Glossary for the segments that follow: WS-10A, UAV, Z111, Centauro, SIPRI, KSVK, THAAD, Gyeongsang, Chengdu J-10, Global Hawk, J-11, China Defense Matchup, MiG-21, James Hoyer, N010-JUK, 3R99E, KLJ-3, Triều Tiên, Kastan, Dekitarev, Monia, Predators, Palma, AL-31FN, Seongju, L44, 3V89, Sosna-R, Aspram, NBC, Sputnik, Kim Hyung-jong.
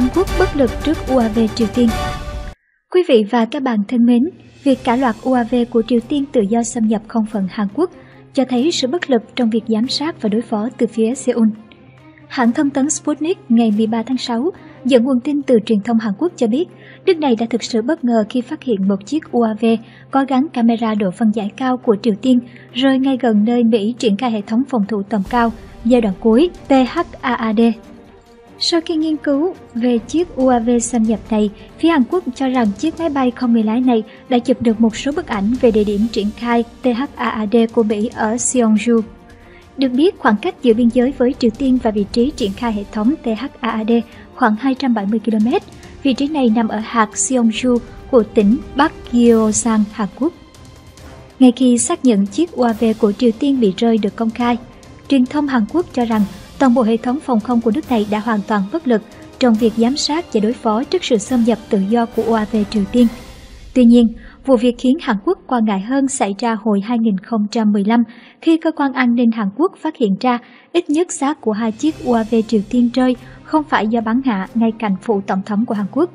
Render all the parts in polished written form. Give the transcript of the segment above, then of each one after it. Hàn Quốc bất lực trước UAV Triều Tiên. Quý vị và các bạn thân mến, việc cả loạt UAV của Triều Tiên tự do xâm nhập không phận Hàn Quốc cho thấy sự bất lực trong việc giám sát và đối phó từ phía Seoul. Hãng thông tấn Sputnik ngày 13 tháng 6 dẫn nguồn tin từ truyền thông Hàn Quốc cho biết nước này đã thực sự bất ngờ khi phát hiện một chiếc UAV có gắn camera độ phân giải cao của Triều Tiên rơi ngay gần nơi Mỹ triển khai hệ thống phòng thủ tầm cao giai đoạn cuối THAAD. Sau khi nghiên cứu về chiếc UAV xâm nhập này, phía Hàn Quốc cho rằng chiếc máy bay không người lái này đã chụp được một số bức ảnh về địa điểm triển khai THAAD của Mỹ ở Seongju. Được biết, khoảng cách giữa biên giới với Triều Tiên và vị trí triển khai hệ thống THAAD khoảng 270 km. Vị trí này nằm ở hạt Seongju của tỉnh Bắc Gyeongsang, Hàn Quốc. Ngay khi xác nhận chiếc UAV của Triều Tiên bị rơi được công khai, truyền thông Hàn Quốc cho rằng toàn bộ hệ thống phòng không của nước này đã hoàn toàn bất lực trong việc giám sát và đối phó trước sự xâm nhập tự do của UAV Triều Tiên. Tuy nhiên, vụ việc khiến Hàn Quốc quan ngại hơn xảy ra hồi 2015 khi cơ quan an ninh Hàn Quốc phát hiện ra ít nhất xác của hai chiếc UAV Triều Tiên rơi không phải do bắn hạ ngay cạnh phủ tổng thống của Hàn Quốc.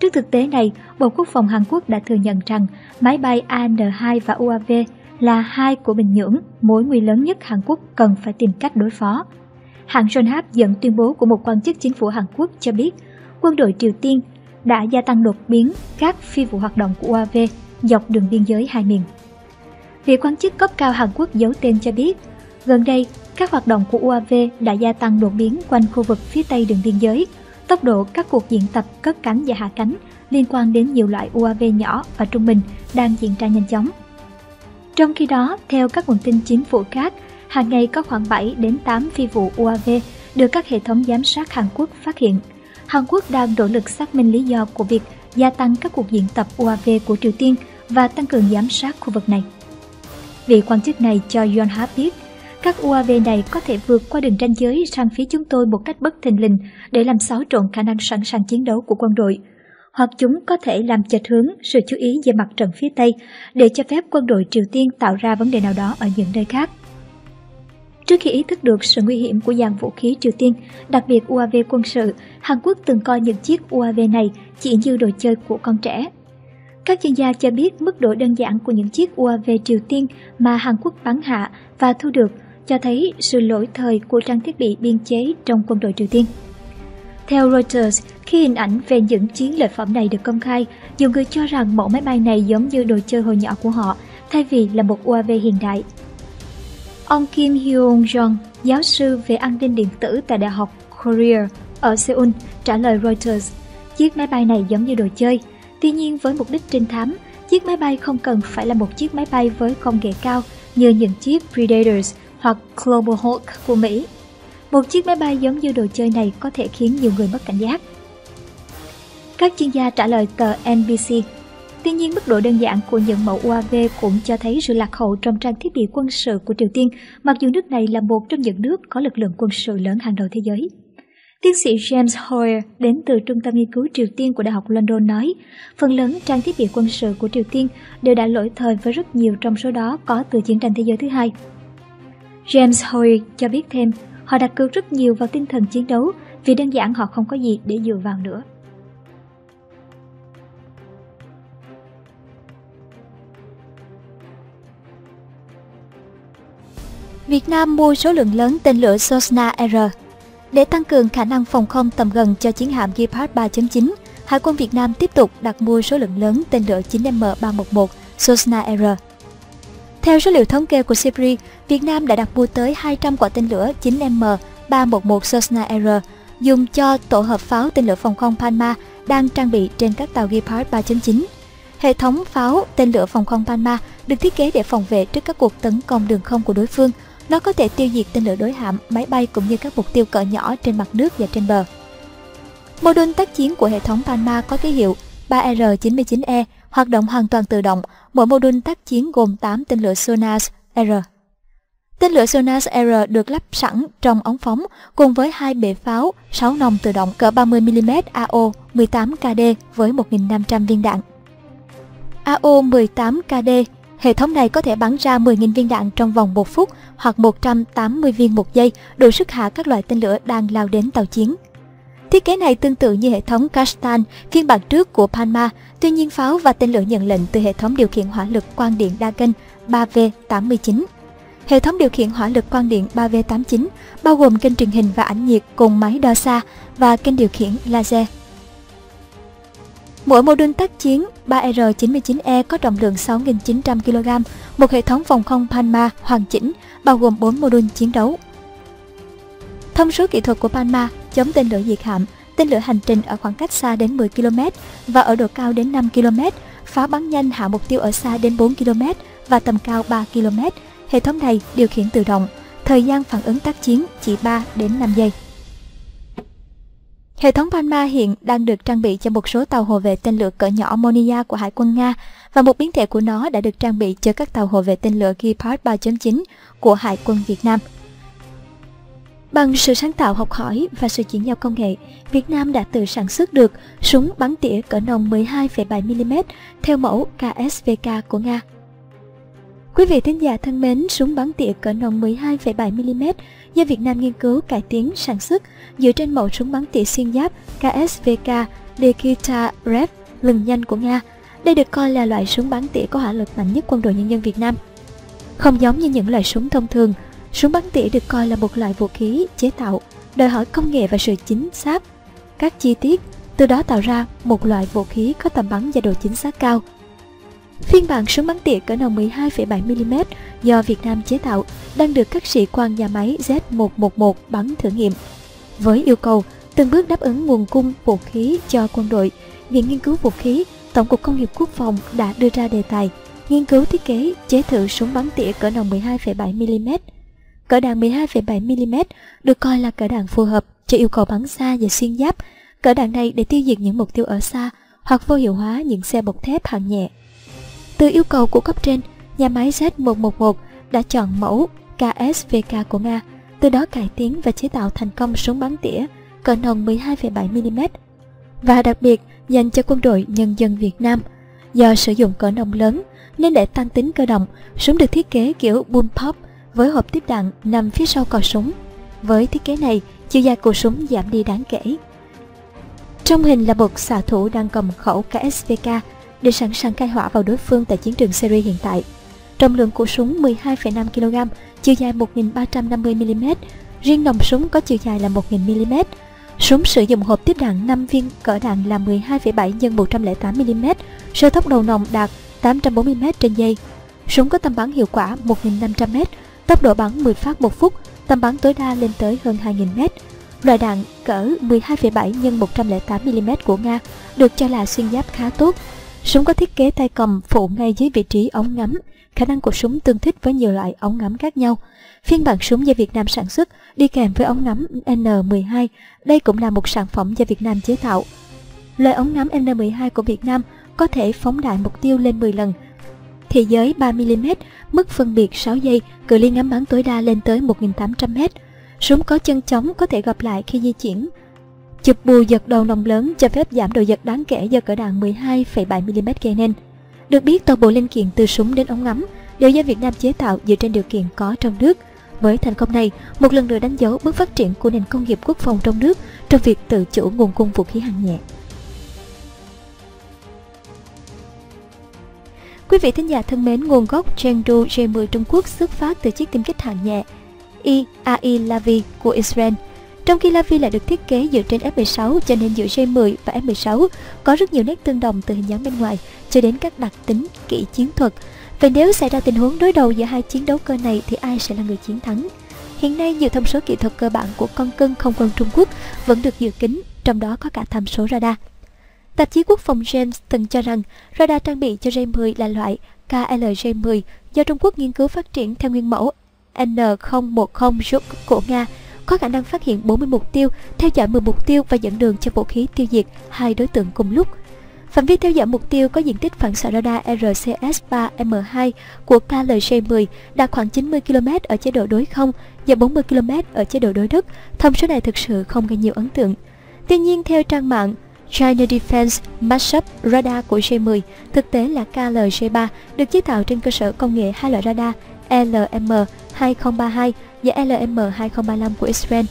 Trước thực tế này, Bộ Quốc phòng Hàn Quốc đã thừa nhận rằng máy bay AN-2 và UAV là hai của Bình Nhưỡng, mối nguy lớn nhất Hàn Quốc cần phải tìm cách đối phó. Hãng Yonhap dẫn tuyên bố của một quan chức chính phủ Hàn Quốc cho biết quân đội Triều Tiên đã gia tăng đột biến các phi vụ hoạt động của UAV dọc đường biên giới hai miền. Vị quan chức cấp cao Hàn Quốc giấu tên cho biết, gần đây các hoạt động của UAV đã gia tăng đột biến quanh khu vực phía tây đường biên giới. Tốc độ các cuộc diễn tập cất cánh và hạ cánh liên quan đến nhiều loại UAV nhỏ và trung bình đang diễn ra nhanh chóng. Trong khi đó, theo các nguồn tin chính phủ khác, hàng ngày có khoảng 7 đến 8 phi vụ UAV được các hệ thống giám sát Hàn Quốc phát hiện. Hàn Quốc đang nỗ lực xác minh lý do của việc gia tăng các cuộc diễn tập UAV của Triều Tiên và tăng cường giám sát khu vực này. Vị quan chức này cho Yonhap biết, các UAV này có thể vượt qua đường ranh giới sang phía chúng tôi một cách bất thình lình để làm xáo trộn khả năng sẵn sàng chiến đấu của quân đội. Hoặc chúng có thể làm chệch hướng sự chú ý về mặt trận phía Tây để cho phép quân đội Triều Tiên tạo ra vấn đề nào đó ở những nơi khác. Trước khi ý thức được sự nguy hiểm của dàn vũ khí Triều Tiên, đặc biệt UAV quân sự, Hàn Quốc từng coi những chiếc UAV này chỉ như đồ chơi của con trẻ. Các chuyên gia cho biết mức độ đơn giản của những chiếc UAV Triều Tiên mà Hàn Quốc bắn hạ và thu được cho thấy sự lỗi thời của trang thiết bị biên chế trong quân đội Triều Tiên. Theo Reuters, khi hình ảnh về những chiến lợi phẩm này được công khai, nhiều người cho rằng mẫu máy bay này giống như đồ chơi hồi nhỏ của họ, thay vì là một UAV hiện đại. Ông Kim Hyung-jong, giáo sư về an ninh điện tử tại Đại học Korea ở Seoul, trả lời Reuters, chiếc máy bay này giống như đồ chơi. Tuy nhiên, với mục đích trinh thám, chiếc máy bay không cần phải là một chiếc máy bay với công nghệ cao như những chiếc Predators hoặc Global Hawk của Mỹ. Một chiếc máy bay giống như đồ chơi này có thể khiến nhiều người mất cảnh giác. Các chuyên gia trả lời tờ NBC. Tuy nhiên, mức độ đơn giản của những mẫu UAV cũng cho thấy sự lạc hậu trong trang thiết bị quân sự của Triều Tiên, mặc dù nước này là một trong những nước có lực lượng quân sự lớn hàng đầu thế giới. Tiến sĩ James Hoyer đến từ Trung tâm Nghiên cứu Triều Tiên của Đại học London nói, phần lớn trang thiết bị quân sự của Triều Tiên đều đã lỗi thời với rất nhiều trong số đó có từ chiến tranh thế giới thứ hai. James Hoyer cho biết thêm, họ đặt cược rất nhiều vào tinh thần chiến đấu vì đơn giản họ không có gì để dựa vào nữa. Việt Nam mua số lượng lớn tên lửa Sosna-R. Để tăng cường khả năng phòng không tầm gần cho chiến hạm Gepard 3.9, Hải quân Việt Nam tiếp tục đặt mua số lượng lớn tên lửa 9M311 Sosna-R. Theo số liệu thống kê của SIPRI, Việt Nam đã đặt mua tới 200 quả tên lửa 9M311 Sosna-R dùng cho tổ hợp pháo tên lửa phòng không Palma đang trang bị trên các tàu Gepard 3.9. Hệ thống pháo tên lửa phòng không Palma được thiết kế để phòng vệ trước các cuộc tấn công đường không của đối phương. Nó có thể tiêu diệt tên lửa đối hạm, máy bay cũng như các mục tiêu cỡ nhỏ trên mặt nước và trên bờ. Mô đun tác chiến của hệ thống Palma có ký hiệu 3R99E, hoạt động hoàn toàn tự động. Mỗi mô đun tác chiến gồm 8 tên lửa Sosna-R. Tên lửa Sosna-R được lắp sẵn trong ống phóng cùng với 2 bệ pháo 6 nòng tự động cỡ 30mm AO 18KD với 1.500 viên đạn. AO-18KD, hệ thống này có thể bắn ra 10.000 viên đạn trong vòng 1 phút hoặc 180 viên một giây, đủ sức hạ các loại tên lửa đang lao đến tàu chiến. Thiết kế này tương tự như hệ thống Kastan, phiên bản trước của Palma, tuy nhiên pháo và tên lửa nhận lệnh từ hệ thống điều khiển hỏa lực quang điện đa kênh 3V89. Hệ thống điều khiển hỏa lực quang điện 3V89 bao gồm kênh truyền hình và ảnh nhiệt cùng máy đo xa và kênh điều khiển laser. Mỗi mô đun tác chiến 3R99E có trọng lượng 6.900 kg, một hệ thống phòng không Palma hoàn chỉnh bao gồm 4 mô đun chiến đấu. Thông số kỹ thuật của Palma: chống tên lửa diệt hạm, tên lửa hành trình ở khoảng cách xa đến 10 km và ở độ cao đến 5 km, pháo bắn nhanh hạ mục tiêu ở xa đến 4 km và tầm cao 3 km. Hệ thống này điều khiển tự động, thời gian phản ứng tác chiến chỉ 3 đến 5 giây. Hệ thống Palma hiện đang được trang bị cho một số tàu hộ vệ tên lửa cỡ nhỏ Monia của Hải quân Nga và một biến thể của nó đã được trang bị cho các tàu hộ vệ tên lửa Gepard 3.9 của Hải quân Việt Nam. Bằng sự sáng tạo học hỏi và sự chuyển giao công nghệ, Việt Nam đã tự sản xuất được súng bắn tỉa cỡ nòng 12,7mm theo mẫu KSVK của Nga. Quý vị thính giả thân mến, súng bắn tỉa cỡ nòng 12,7mm do Việt Nam nghiên cứu cải tiến sản xuất dựa trên mẫu súng bắn tỉa xuyên giáp KSVK Dekitarev lừng nhanh của Nga. Đây được coi là loại súng bắn tỉa có hỏa lực mạnh nhất quân đội nhân dân Việt Nam. Không giống như những loại súng thông thường, súng bắn tỉa được coi là một loại vũ khí chế tạo, đòi hỏi công nghệ và sự chính xác các chi tiết, từ đó tạo ra một loại vũ khí có tầm bắn và độ chính xác cao. Phiên bản súng bắn tỉa cỡ nòng 12,7mm do Việt Nam chế tạo đang được các sĩ quan nhà máy Z111 bắn thử nghiệm. Với yêu cầu từng bước đáp ứng nguồn cung vũ khí cho quân đội, Viện Nghiên cứu Vũ khí, Tổng cục Công nghiệp Quốc phòng đã đưa ra đề tài nghiên cứu thiết kế chế thử súng bắn tỉa cỡ nòng 12,7mm. Cỡ đạn 12,7mm được coi là cỡ đạn phù hợp cho yêu cầu bắn xa và xuyên giáp. Cỡ đạn này để tiêu diệt những mục tiêu ở xa hoặc vô hiệu hóa những xe bọc thép hạng nhẹ. Từ yêu cầu của cấp trên, nhà máy Z111 đã chọn mẫu KSVK của Nga, từ đó cải tiến và chế tạo thành công súng bắn tỉa cỡ nòng 12,7mm. Và đặc biệt dành cho quân đội nhân dân Việt Nam, do sử dụng cỡ nòng lớn nên để tăng tính cơ động, súng được thiết kế kiểu bum pop với hộp tiếp đạn nằm phía sau cò súng. Với thiết kế này, chiều dài của súng giảm đi đáng kể. Trong hình là một xạ thủ đang cầm khẩu KSVK để sẵn sàng khai hỏa vào đối phương tại chiến trường Syria hiện tại. Trọng lượng của súng 12,5 kg, chiều dài 1350 mm, riêng nòng súng có chiều dài là 1000 mm. Súng sử dụng hộp tiếp đạn 5 viên, cỡ đạn là 12,7 x 108 mm, siêu tốc đầu nòng đạt 840 m/giây. Súng có tầm bắn hiệu quả 1500 m, tốc độ bắn 10 phát một phút, tầm bắn tối đa lên tới hơn 2000 m. Loại đạn cỡ 12,7 x 108 mm của Nga được cho là xuyên giáp khá tốt. Súng có thiết kế tay cầm phụ ngay dưới vị trí ống ngắm. Khả năng của súng tương thích với nhiều loại ống ngắm khác nhau. Phiên bản súng do Việt Nam sản xuất đi kèm với ống ngắm N012. Đây cũng là một sản phẩm do Việt Nam chế tạo. Loại ống ngắm N012 của Việt Nam có thể phóng đại mục tiêu lên 10 lần, thế giới 3mm, mức phân biệt 6 giây, cự ly ngắm bắn tối đa lên tới 1800 m. Súng có chân chống có thể gập lại khi di chuyển. Chụp bù giật đầu nòng lớn cho phép giảm độ giật đáng kể do cỡ đạn 12,7mm gây nên. Được biết, toàn bộ linh kiện từ súng đến ống ngắm đều do Việt Nam chế tạo dựa trên điều kiện có trong nước. Với thành công này, một lần nữa đánh dấu bước phát triển của nền công nghiệp quốc phòng trong nước trong việc tự chủ nguồn cung vũ khí hạng nhẹ. Quý vị thính giả thân mến, nguồn gốc Chengdu J-10 Trung Quốc xuất phát từ chiếc tiêm kích hạng nhẹ I-A-I Lavi của Israel. Trong khi Lavi lại được thiết kế dựa trên F-16, cho nên giữa J-10 và F-16 có rất nhiều nét tương đồng từ hình dáng bên ngoài cho đến các đặc tính kỹ chiến thuật. Vậy nếu xảy ra tình huống đối đầu giữa hai chiến đấu cơ này thì ai sẽ là người chiến thắng? Hiện nay, nhiều thông số kỹ thuật cơ bản của con cưng không quân Trung Quốc vẫn được dự kín, trong đó có cả tham số radar. Tạp chí Quốc phòng James từng cho rằng radar trang bị cho J-10 là loại KLJ-10 do Trung Quốc nghiên cứu phát triển theo nguyên mẫu N010-JUK của Nga, có khả năng phát hiện 40 mục tiêu, theo dõi 10 mục tiêu và dẫn đường cho vũ khí tiêu diệt 2 đối tượng cùng lúc. Phạm vi theo dõi mục tiêu có diện tích phản xạ radar RCS-3M2 của KLJ-10 đạt khoảng 90 km ở chế độ đối không và 40 km ở chế độ đối đất. Thông số này thực sự không gây nhiều ấn tượng. Tuy nhiên, theo trang mạng China Defense Matchup, radar của J-10 thực tế là KLJ-3 được chế tạo trên cơ sở công nghệ hai loại radar LM2032 và LM2035 của Israel.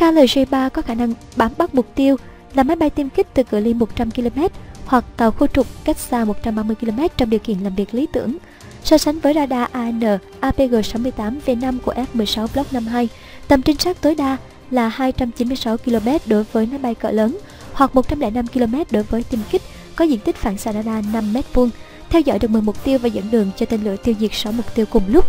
KLJ-3 có khả năng bám bắt mục tiêu là máy bay tiêm kích từ cự ly 100 km hoặc tàu khu trục cách xa 130 km trong điều kiện làm việc lý tưởng. So sánh với radar AN/APG-68V5 của F-16 Block 52, tầm trinh sát tối đa là 296 km đối với máy bay cỡ lớn hoặc 105 km đối với tiêm kích có diện tích phản xạ radar 5 m², theo dõi được 10 mục tiêu và dẫn đường cho tên lửa tiêu diệt 6 mục tiêu cùng lúc.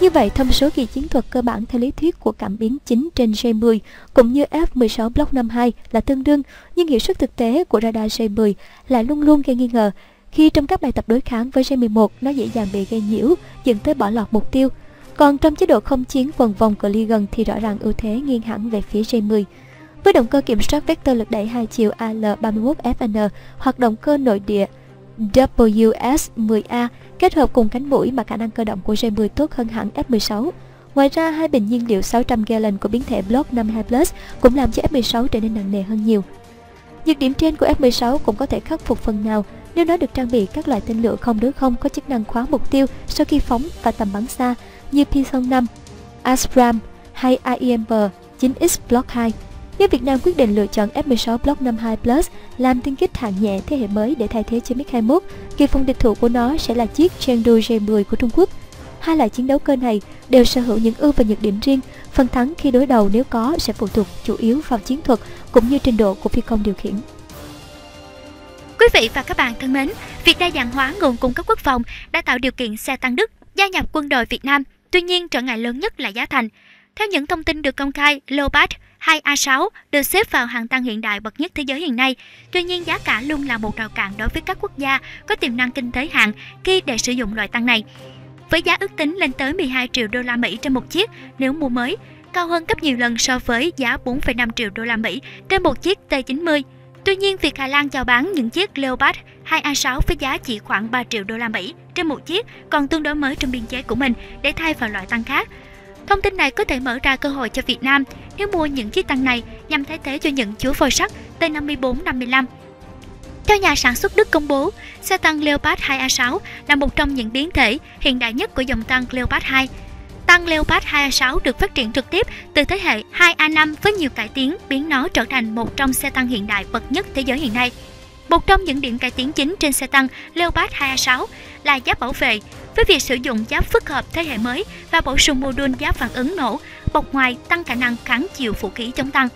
Như vậy, thông số kỳ chiến thuật cơ bản theo lý thuyết của cảm biến chính trên J-10 cũng như F-16 Block 52 là tương đương, nhưng hiệu suất thực tế của radar J-10 lại luôn luôn gây nghi ngờ, khi trong các bài tập đối kháng với J-11 nó dễ dàng bị gây nhiễu, dẫn tới bỏ lọt mục tiêu. Còn trong chế độ không chiến quần vòng cự ly gần thì rõ ràng ưu thế nghiêng hẳn về phía J-10. Với động cơ kiểm soát vector lực đẩy 2 chiều AL-31FN hoặc động cơ nội địa WS-10A kết hợp cùng cánh mũi mà khả năng cơ động của J-10 tốt hơn hẳn F-16. Ngoài ra, hai bình nhiên liệu 600 gallon của biến thể Block 52 Plus cũng làm cho F-16 trở nên nặng nề hơn nhiều. Nhược điểm trên của F-16 cũng có thể khắc phục phần nào nếu nó được trang bị các loại tên lửa không đối không có chức năng khóa mục tiêu sau khi phóng và tầm bắn xa như P-35, Aspram hay IMB-9X Block 2. Nếu Việt Nam quyết định lựa chọn F-16 Block 52 Plus làm tiêm kích hạng nhẹ thế hệ mới để thay thế cho MiG-21, kỳ phun địch thủ của nó sẽ là chiếc Chengdu J-10 của Trung Quốc. Hai loại chiến đấu cơ này đều sở hữu những ưu và nhược điểm riêng, phần thắng khi đối đầu nếu có sẽ phụ thuộc chủ yếu vào chiến thuật cũng như trình độ của phi công điều khiển. Quý vị và các bạn thân mến, việc đa dạng hóa nguồn cung cấp quốc phòng đã tạo điều kiện xe tăng Đức gia nhập quân đội Việt Nam, tuy nhiên trở ngại lớn nhất là giá thành. Theo những thông tin được công khai, Leopard 2A6 được xếp vào hàng tăng hiện đại bậc nhất thế giới hiện nay. Tuy nhiên, giá cả luôn là một rào cản đối với các quốc gia có tiềm năng kinh tế hạn khi để sử dụng loại tăng này. Với giá ước tính lên tới 12 triệu đô la Mỹ trên một chiếc nếu mua mới, cao hơn gấp nhiều lần so với giá 4,5 triệu đô la Mỹ trên một chiếc T90. Tuy nhiên, việc Hà Lan chào bán những chiếc Leopard 2A6 với giá chỉ khoảng 3 triệu đô la Mỹ trên một chiếc còn tương đối mới trong biên chế của mình để thay vào loại tăng khác. Thông tin này có thể mở ra cơ hội cho Việt Nam nếu mua những chiếc tăng này nhằm thay thế cho những chúa voi sắt T54-55. Theo nhà sản xuất Đức công bố, xe tăng Leopard 2A6 là một trong những biến thể hiện đại nhất của dòng tăng Leopard 2. Tăng Leopard 2A6 được phát triển trực tiếp từ thế hệ 2A5 với nhiều cải tiến biến nó trở thành một trong xe tăng hiện đại bậc nhất thế giới hiện nay. Một trong những điểm cải tiến chính trên xe tăng Leopard 2A6 là giáp bảo vệ, với việc sử dụng giáp phức hợp thế hệ mới và bổ sung mô đun giáp phản ứng nổ, bọc ngoài tăng khả năng kháng chịu vũ khí chống tăng.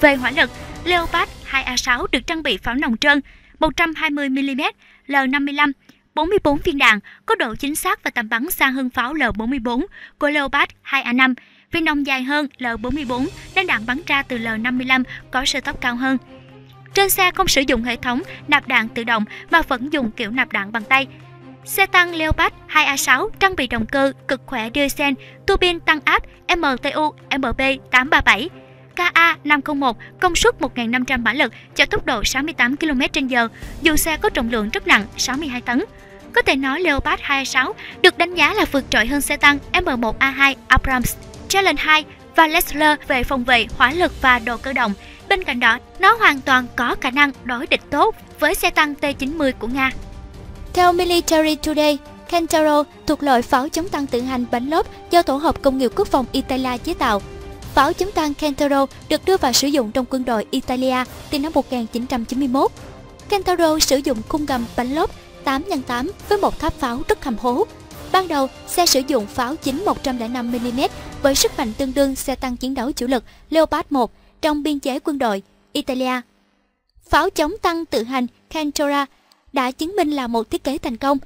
Về hỏa lực, Leopard 2A6 được trang bị pháo nòng trơn 120mm L55, 44 viên đạn, có độ chính xác và tầm bắn xa hơn pháo L44 của Leopard 2A5, viên nòng dài hơn L44 nên đạn bắn ra từ L55 có sơ tốc cao hơn. Trên xe không sử dụng hệ thống nạp đạn tự động mà vẫn dùng kiểu nạp đạn bằng tay. Xe tăng Leopard 2A6 trang bị động cơ cực khỏe diesel, tua bin tăng áp MTU MB837, KA501, công suất 1.500 mã lực cho tốc độ 68 km/h, dù xe có trọng lượng rất nặng 62 tấn. Có thể nói Leopard 2A6 được đánh giá là vượt trội hơn xe tăng M1A2 Abrams, Challenge 2 và Lessler về phòng vệ, hỏa lực và độ cơ động. Bên cạnh đó, nó hoàn toàn có khả năng đối địch tốt với xe tăng T-90 của Nga. Theo Military Today, Cantaro thuộc loại pháo chống tăng tự hành bánh lốp do tổ hợp công nghiệp quốc phòng Italia chế tạo. Pháo chống tăng Cantaro được đưa vào sử dụng trong quân đội Italia từ năm 1991. Cantaro sử dụng khung gầm bánh lốp 8x8 với một tháp pháo rất hầm hố. Ban đầu, xe sử dụng pháo chính 105mm với sức mạnh tương đương xe tăng chiến đấu chủ lực Leopard 1 trong biên chế quân đội Italia. Pháo chống tăng tự hành Cantaro đã chứng minh là một thiết kế thành công.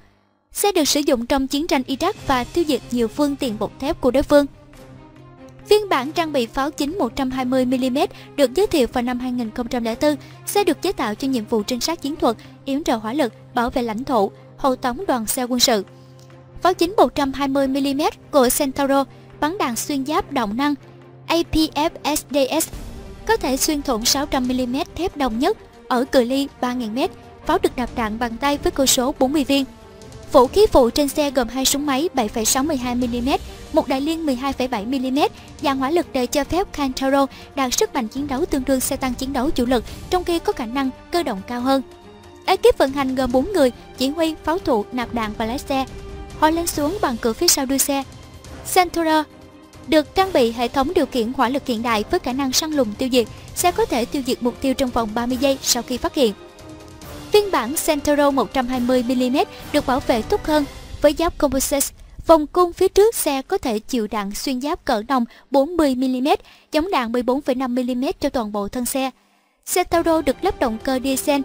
Xe được sử dụng trong chiến tranh Iraq và tiêu diệt nhiều phương tiện bọc thép của đối phương. Phiên bản trang bị pháo chính 120mm được giới thiệu vào năm 2004. Xe được chế tạo cho nhiệm vụ trinh sát chiến thuật, yểm trợ hỏa lực, bảo vệ lãnh thổ, hộ tống đoàn xe quân sự. Pháo chính 120mm của Centauro bắn đạn xuyên giáp động năng APFSDS, có thể xuyên thủng 600mm thép đồng nhất ở cự ly 3.000m. Pháo được nạp đạn bằng tay với cơ số 40 viên. Vũ khí phụ trên xe gồm 2 súng máy 7,62mm, một đại liên 12,7mm, dạng hỏa lực để cho phép Cantaro đạt sức mạnh chiến đấu tương đương xe tăng chiến đấu chủ lực, trong khi có khả năng cơ động cao hơn. Ekip vận hành gồm 4 người, chỉ huy, pháo thủ, nạp đạn và lái xe. Họ lên xuống bằng cửa phía sau đuôi xe. Centauro Được trang bị hệ thống điều khiển hỏa lực hiện đại với khả năng săn lùng tiêu diệt, sẽ có thể tiêu diệt mục tiêu trong vòng 30 giây sau khi phát hiện. Phiên bản Centauro 120mm được bảo vệ tốt hơn với giáp composite. Vòng cung phía trước xe có thể chịu đạn xuyên giáp cỡ nòng 40mm, chống đạn 14,5mm cho toàn bộ thân xe. Centauro được lắp động cơ diesel,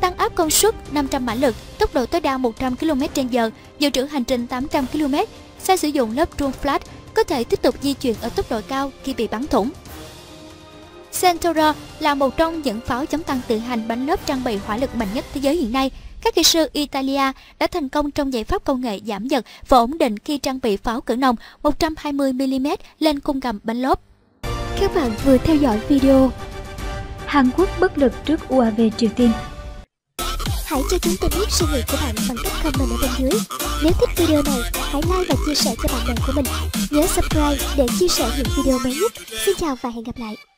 tăng áp công suất 500 mã lực, tốc độ tối đa 100 km/h, dự trữ hành trình 800 km. Xe sử dụng lớp True Flat, có thể tiếp tục di chuyển ở tốc độ cao khi bị bắn thủng. Centauro là một trong những pháo chống tăng tự hành bánh lớp trang bị hỏa lực mạnh nhất thế giới hiện nay. Các kỹ sư Italia đã thành công trong giải pháp công nghệ giảm giật và ổn định khi trang bị pháo cỡ nòng 120mm lên khung gầm bánh lốp. Các bạn vừa theo dõi video Hàn Quốc bất lực trước UAV Triều Tiên. Hãy cho chúng tôi biết suy nghĩ của bạn bằng cách comment ở bên dưới. Nếu thích video này, hãy like và chia sẻ cho bạn bè của mình. Nhớ subscribe để chia sẻ những video mới nhất. Xin chào và hẹn gặp lại.